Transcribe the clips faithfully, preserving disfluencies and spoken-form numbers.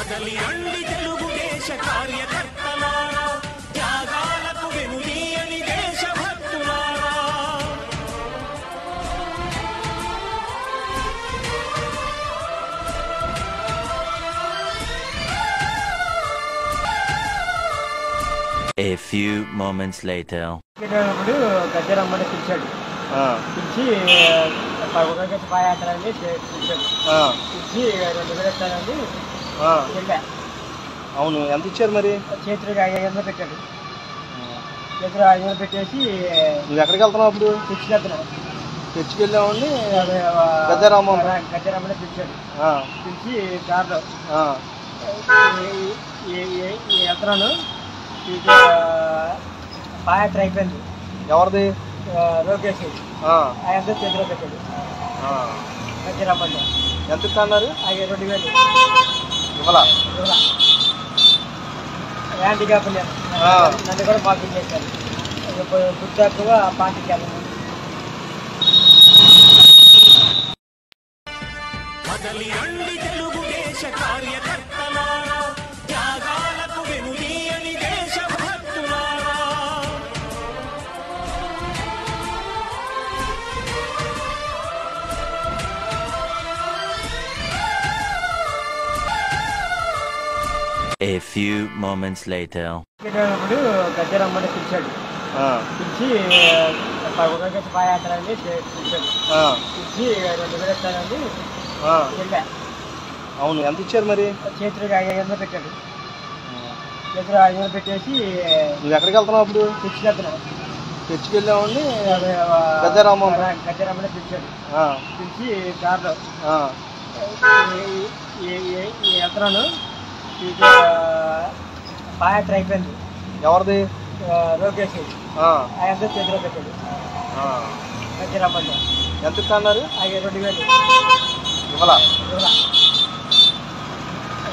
మొదలి అండి తెలుగుదేశ కార్యకర్తలారా, త్యాగాలకు వెనుదీయని దేశభక్తులారా, A few moments later. గద్దరమ్మని పిలిచాడు. పిలిచి పదకొండు పాదయాత్ర అని పిలిచి రెండు వేలు ఇస్తానని చెప్పా. అవును, ఎంత ఇచ్చారు మరి? చేతులకు ఐదు వందలు పెట్టాడు. చేతులు ఐదు వందలు పెట్టేసి నువ్వు ఎక్కడికి వెళ్తున్నావు? అప్పుడు చర్చికి వెళ్తున్నావు. చర్చికి వెళ్ళామని గద్దరమ్మ గద్దరమ్మని పిలిచాడు. పిలిచి దారిలో వెళ్తున్నాను, పాదయాత్ర అయిపోయింది. ఎవరిది? లోకేష్. ఆయన చేతిలో పెట్టాడు. గద్దరమ్మని ఎంత ఇస్తా అన్నారు? అవి రెండు వేలు ఇవ్వలా? హ్యాండిక్యాప్ నన్ను కూడా పార్కింగ్ చేశారు. గుర్తుగా పార్కింగ్ వెళ్ళాను. A few moments later. అప్పుడు గద్దరమ్మని పిలిచాడు. పిలిచి పదకొండు పాదయాత్ర అని పిలిచాడు. పిలిచి రెండు వేలు ఇస్తానని చెప్పా. అవును, ఎంత ఇచ్చారు మరి? చేతులకు ఐదు వందలు పెట్టాడు. చేతులు ఐదు వందలు పెట్టేసి నువ్వు ఎక్కడికి వెళ్తున్నావు? అప్పుడు చర్చికి వెళ్తున్నావు. చర్చికి వెళ్ళామని గద్దరమ్మ గద్దరమ్మని పిలిచాడు. పిలిచి దారిలో వెళ్తున్నాను, పాదయాత్ర అయిపోయింది. ఎవరిది? లోకేష్. ఆయన చేతిలో పెట్టాడు. గద్దరమ్మని ఎంత ఇస్తా అన్నారు? అవి రెండు వేలు ఇవ్వలా?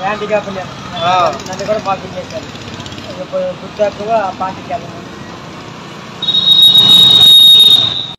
హ్యాండిక్యాప్ నన్ను కూడా పార్కింగ్ చేశారు. గుర్తుగా పార్కింగ్ వెళ్ళాను.